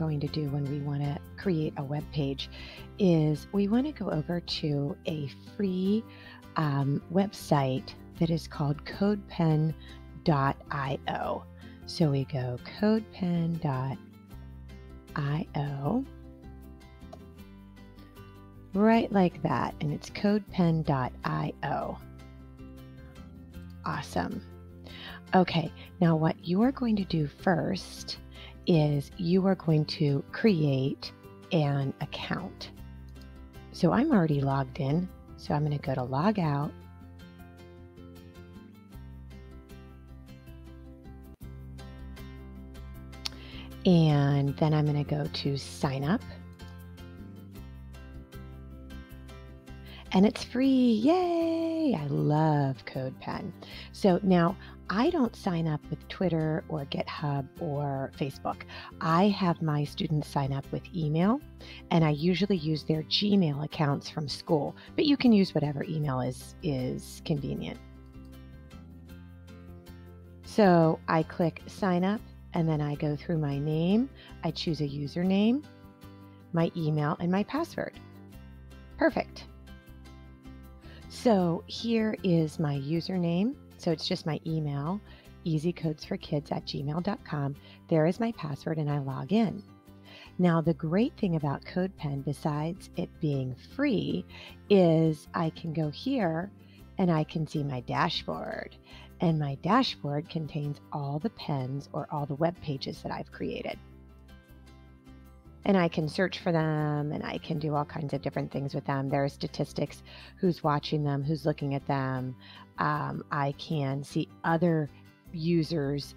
going to do when we want to create a web page is we want to go over to a free website that is called CodePen.io. So we go CodePen.io, right like that, and it's CodePen.io. Awesome. Okay, now what you are going to do first is you are going to create an account. So I'm already logged in, so I'm going to go to log out. And then I'm going to go to sign up. And it's free. Yay! I love CodePen. So now I don't sign up with Twitter or GitHub or Facebook. I have my students sign up with email, and I usually use their Gmail accounts from school, but you can use whatever email is convenient. So I click sign up, and then I go through my name. I choose a username, my email, and my password. Perfect. So here is my username. So it's just my email, easycodesforkids@gmail.com. There is my password, and I log in. Now, the great thing about CodePen, besides it being free, is I can go here and I can see my dashboard. And my dashboard contains all the pens or all the web pages that I've created. And I can search for them, and I can do all kinds of different things with them. There are statistics, who's watching them, who's looking at them. I can see other users'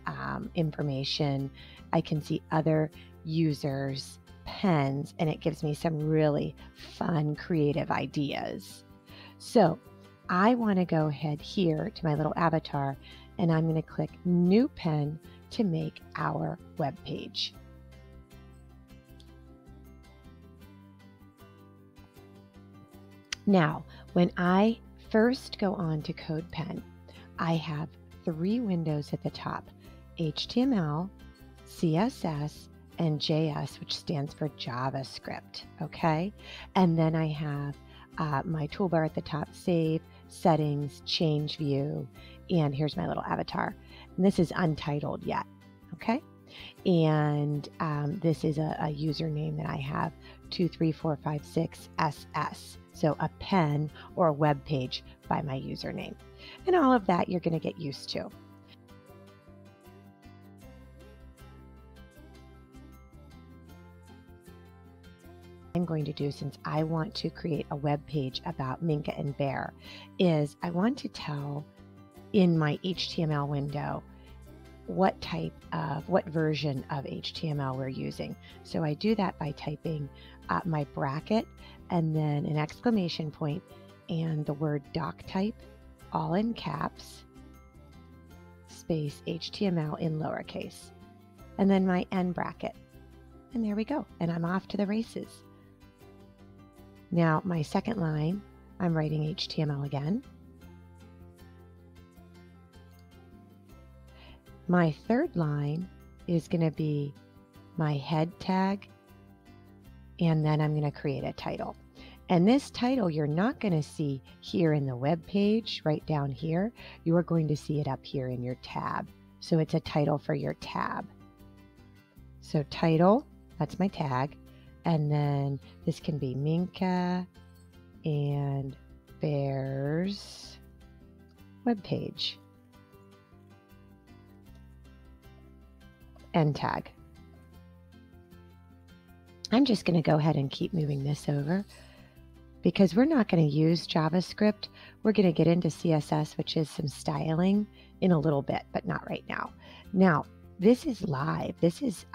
information. I can see other users' pens, and it gives me some really fun, creative ideas. So I want to go ahead here to my little avatar, and I'm going to click New Pen to make our web page. Now, when I first go on to CodePen, I have three windows at the top: HTML, CSS, and JS, which stands for JavaScript. Okay, and then I have my toolbar at the top: Save, Settings, Change View, and here's my little avatar. And this is untitled yet. Okay, and this is a username that I have: 23456SS. So a pen or a web page by my username. And all of that you're going to get used to. I'm going to do, since I want to create a web page about Minka and Bear, is I want to tell in my HTML window what type of, what version of HTML we're using. So I do that by typing my bracket and then an exclamation point and the word doc type, all in caps, space HTML in lowercase, and then my end bracket. And there we go. And I'm off to the races. Now my second line, I'm writing HTML again. My third line is going to be my head tag, and then I'm going to create a title. And this title you're not going to see here in the web page right down here. You are going to see it up here in your tab. So it's a title for your tab. So title, that's my tag. And then this can be Minka and Bear's web page. End tag. I'm just going to go ahead and keep moving this over because we're not going to use JavaScript. We're going to get into CSS, which is some styling, in a little bit, but not right now. Now, this is live. This is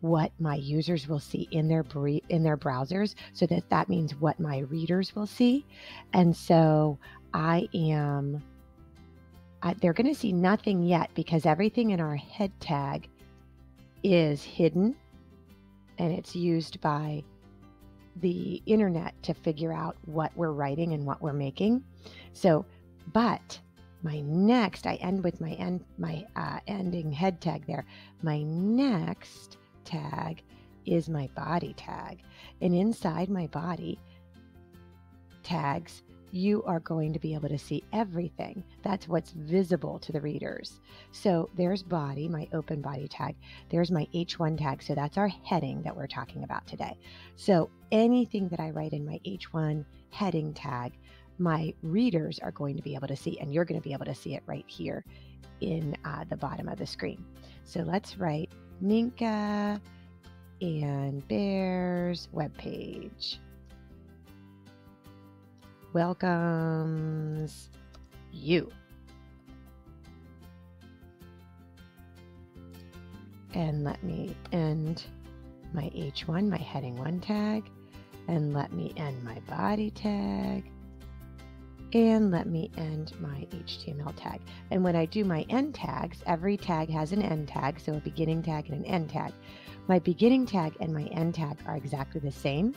what my users will see in their browsers, so that means what my readers will see. And so I am, they're going to see nothing yet because everything in our head tag is hidden, and it's used by the internet to figure out what we're writing and what we're making. So, but my next, I end with my ending head tag there. My next tag is my body tag. And inside my body tags, you are going to be able to see everything. That's what's visible to the readers. So there's body, my open body tag. There's my H1 tag. So that's our heading that we're talking about today. So anything that I write in my H1 heading tag, my readers are going to be able to see, and you're going to be able to see it right here in the bottom of the screen. So let's write Minka and Bear's webpage welcomes you. And let me end my H1, my heading 1 tag, and let me end my body tag, and let me end my HTML tag. And when I do my end tags, every tag has an end tag, so a beginning tag and an end tag. My beginning tag and my end tag are exactly the same,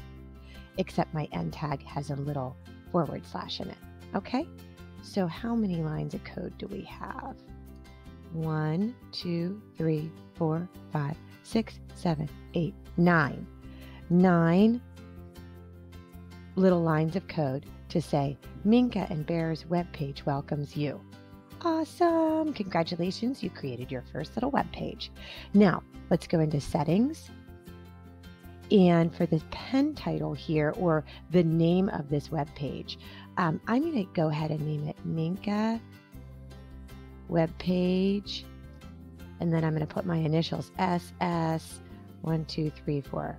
except my end tag has a little forward slash in it. Okay, so how many lines of code do we have? 1, 2, 3, 4, 5, 6, 7, 8, 9. 9 little lines of code to say Minka and Bear's webpage welcomes you. Awesome! Congratulations, you created your first little webpage. Now let's go into settings. And for the pen title here, or the name of this webpage, I'm going to go ahead and name it Minka webpage, and then I'm going to put my initials SS12345.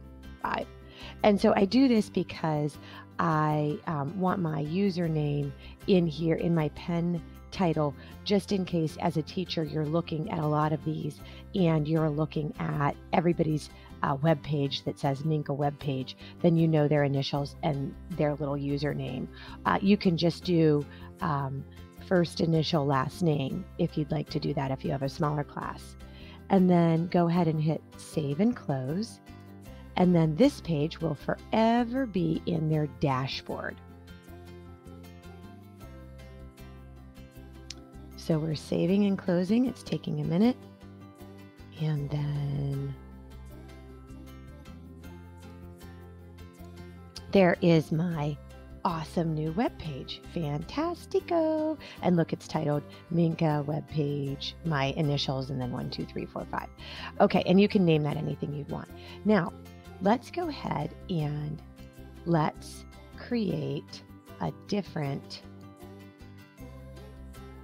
And so I do this because I want my username in here in my pen title, just in case as a teacher you're looking at a lot of these and you're looking at everybody's web page that says Minka web page, then you know their initials and their little username. You can just do first initial last name if you'd like to do that if you have a smaller class. And then go ahead and hit save and close. And then this page will forever be in their dashboard. So we're saving and closing. It's taking a minute. And then there is my awesome new web page. Fantastico. And look, it's titled Minka web page, my initials, and then 1, 2, 3, 4, 5. Okay, and you can name that anything you'd want. Now, let's go ahead and let's create a different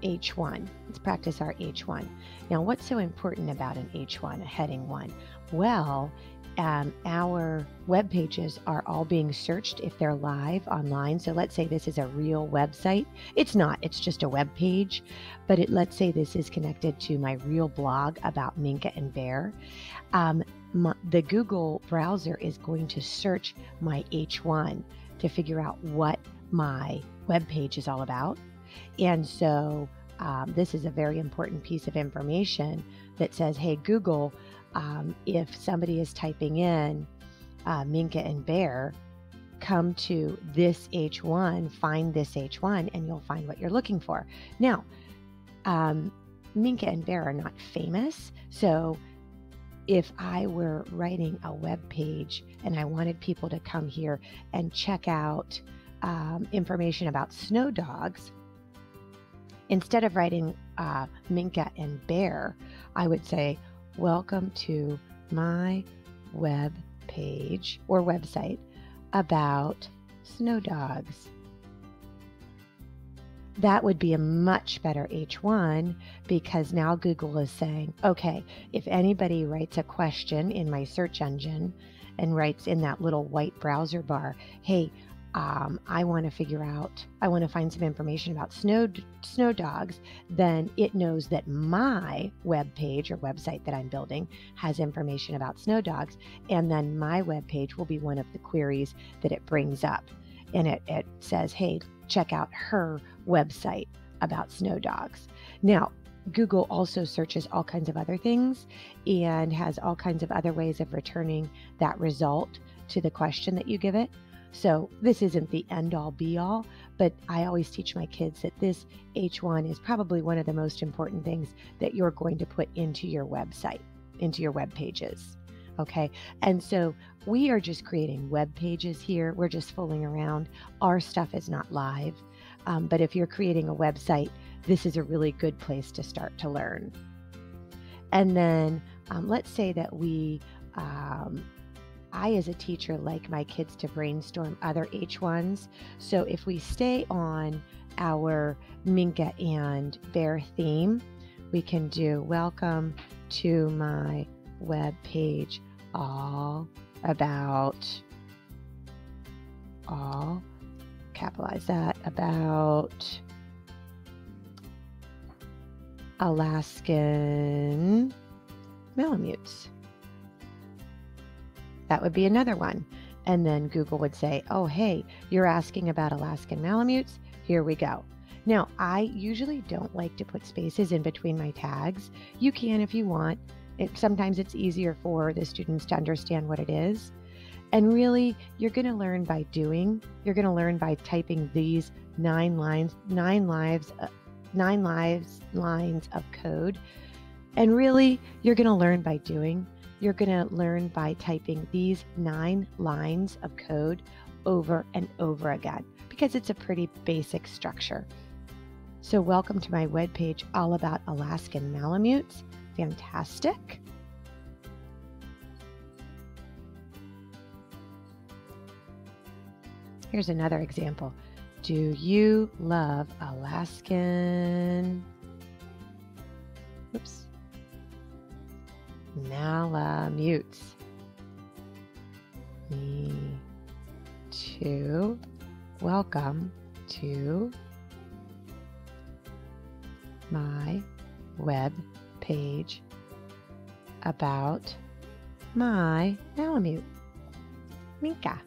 H1. Let's practice our H1. Now, what's so important about an H1, a heading 1? Well, our web pages are all being searched if they're live online. So let's say this is a real website. It's not, it's just a web page, but let's say this is connected to my real blog about Minka and Bear. The Google browser is going to search my H1 to figure out what my web page is all about. And so this is a very important piece of information that says, hey, Google, if somebody is typing in Minka and Bear, come to this H1, find this H1, and you'll find what you're looking for. Now, Minka and Bear are not famous. So if I were writing a web page and I wanted people to come here and check out information about snow dogs, instead of writing Minka and Bear, I would say, welcome to my web page or website about snow dogs. That would be a much better H1, because now Google is saying, okay, if anybody writes a question in my search engine and writes in that little white browser bar, hey, I want to find some information about snow dogs, then it knows that my web page or website that I'm building has information about snow dogs. And then my web page will be one of the queries that it brings up. And it says, hey, check out her website about snow dogs. Now, Google also searches all kinds of other things and has all kinds of other ways of returning that result to the question that you give it. So this isn't the end all be all, but I always teach my kids that this H1 is probably one of the most important things that you're going to put into your website, into your web pages. Okay. And so we are just creating web pages here. We're just fooling around. Our stuff is not live. But if you're creating a website, this is a really good place to start to learn. And then let's say that I as a teacher like my kids to brainstorm other H1s. So if we stay on our Minka and Bear theme, we can do welcome to my web page all about, all, capitalize that, about Alaskan Malamutes. That would be another one. And then Google would say, oh, hey, you're asking about Alaskan Malamutes. Here we go. Now, I usually don't like to put spaces in between my tags. You can if you want. Sometimes it's easier for the students to understand what it is. And really, you're going to learn by doing. You're going to learn by typing these nine lines of code. And really, you're going to learn by doing. You're going to learn by typing these 9 lines of code over and over again, because it's a pretty basic structure. So welcome to my webpage all about Alaskan Malamutes. Fantastic. Here's another example. Do you love Alaskan? Oops. Malamutes. Me too. Welcome to my web page about my Malamute, Minka.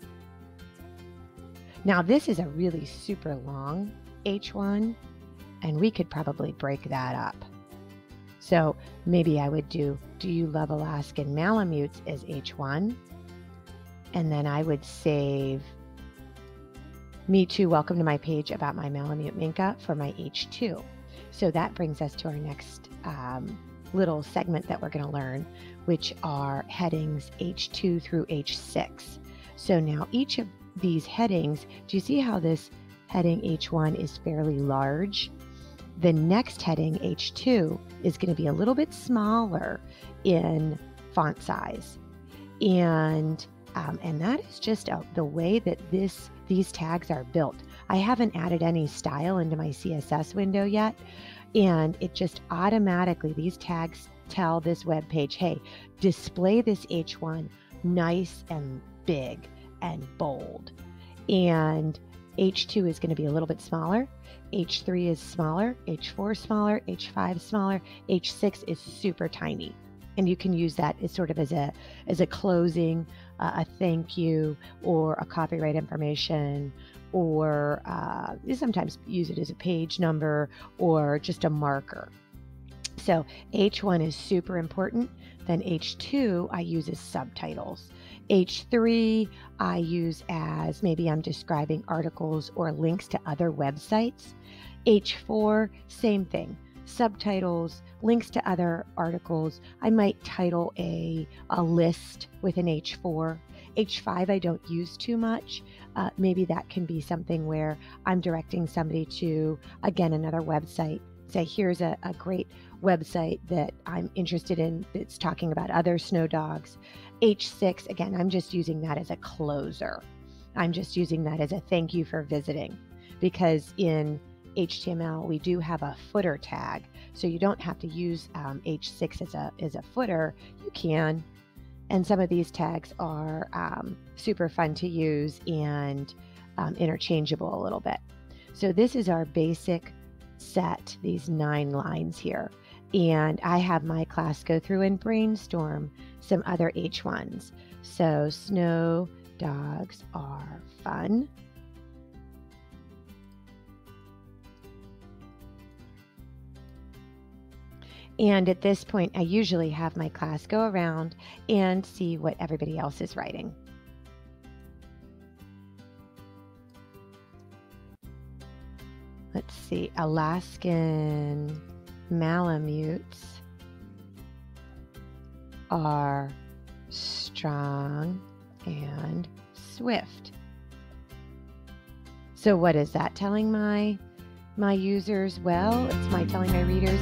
Now this is a really super long H1, and we could probably break that up. So maybe I would do you love Alaskan Malamutes as H1, and then I would save me too, welcome to my page about my Malamute Minka for my H2. So that brings us to our next little segment that we're going to learn, which are headings H2 through H6. So now each of these headings, do you see how this heading H1 is fairly large? The next heading, H2, is going to be a little bit smaller in font size. And that is just the way that these tags are built. I haven't added any style into my CSS window yet, and it just automatically, these tags tell this web page, hey, display this H1 nice and big and bold. And H2 is going to be a little bit smaller, H3 is smaller, H4 smaller, H5 smaller, H6 is super tiny. And you can use that as sort of as a closing, a thank you, or a copyright information, or you sometimes use it as a page number or just a marker. So H1 is super important. Then H2 I use as subtitles. H3 I use as maybe I'm describing articles or links to other websites. H4, same thing. Subtitles, links to other articles. I might title a list with an H4. H5 I don't use too much. Maybe that can be something where I'm directing somebody to, again, another website. Say, here's a great website that I'm interested in that's talking about other snow dogs. H6, again, I'm just using that as a closer. I'm just using that as a thank you for visiting, because in HTML, we do have a footer tag, so you don't have to use H6 as a footer. You can, and some of these tags are super fun to use and interchangeable a little bit. So this is our basic set, these 9 lines here, and I have my class go through and brainstorm some other H1s. So snow dogs are fun. And at this point, I usually have my class go around and see what everybody else is writing. Let's see, Alaskan Malamutes are strong, and swift. So what is that telling my users? Well, it's telling my readers,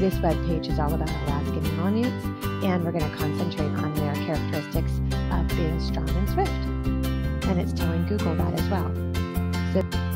this webpage is all about Alaskan Malamutes, and we're going to concentrate on their characteristics of being strong and swift. And it's telling Google that as well. So